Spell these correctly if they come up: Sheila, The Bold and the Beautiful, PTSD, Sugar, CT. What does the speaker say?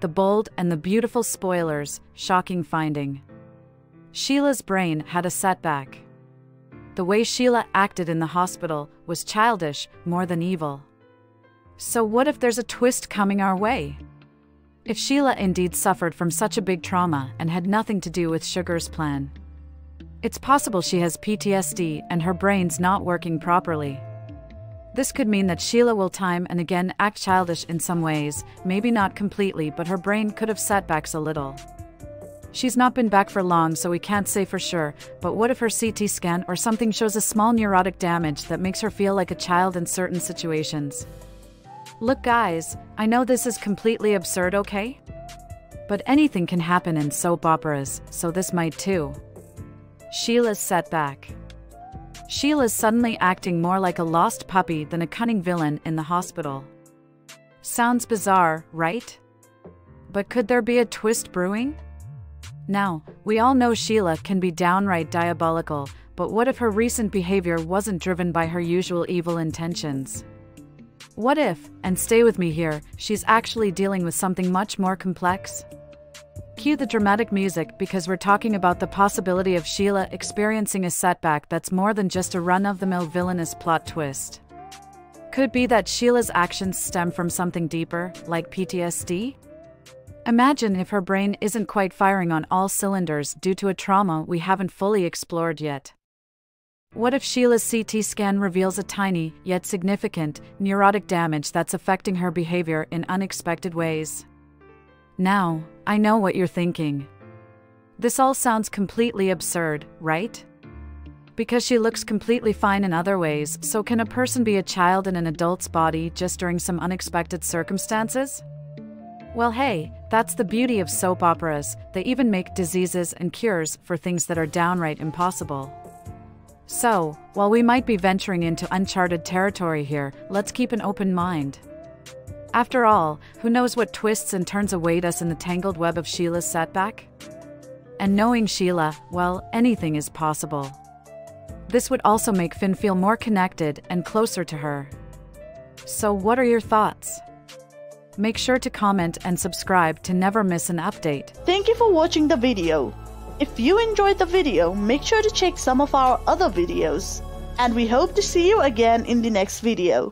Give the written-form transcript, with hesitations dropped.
The Bold and the Beautiful spoilers, shocking finding. Sheila's brain had a setback. The way Sheila acted in the hospital was childish more than evil. So what if there's a twist coming our way? If Sheila indeed suffered from such a big trauma and had nothing to do with Sugar's plan, it's possible she has PTSD and her brain's not working properly. This could mean that Sheila will time and again act childish in some ways, maybe not completely, but her brain could have setbacks a little. She's not been back for long, so we can't say for sure, but what if her CT scan or something shows a small neurotic damage that makes her feel like a child in certain situations? Look guys, I know this is completely absurd, okay? But anything can happen in soap operas, so this might too. Sheila's setback. Sheila's suddenly acting more like a lost puppy than a cunning villain in the hospital. Sounds bizarre, right? But could there be a twist brewing? Now, we all know Sheila can be downright diabolical, but what if her recent behavior wasn't driven by her usual evil intentions? What if, and stay with me here, she's actually dealing with something much more complex? Cue the dramatic music, because we're talking about the possibility of Sheila experiencing a setback that's more than just a run-of-the-mill villainous plot twist. Could be that Sheila's actions stem from something deeper, like PTSD? Imagine if her brain isn't quite firing on all cylinders due to a trauma we haven't fully explored yet. What if Sheila's CT scan reveals a tiny, yet significant, neurotic damage that's affecting her behavior in unexpected ways? Now, I know what you're thinking. This all sounds completely absurd, right? Because she looks completely fine in other ways, so can a person be a child in an adult's body just during some unexpected circumstances? Well hey, that's the beauty of soap operas, they even make diseases and cures for things that are downright impossible. So, while we might be venturing into uncharted territory here, let's keep an open mind. After all, who knows what twists and turns await us in the tangled web of Sheila's setback? And knowing Sheila, well, anything is possible. This would also make Finn feel more connected and closer to her. So what are your thoughts? Make sure to comment and subscribe to never miss an update. Thank you for watching the video. If you enjoyed the video, make sure to check some of our other videos. And we hope to see you again in the next video.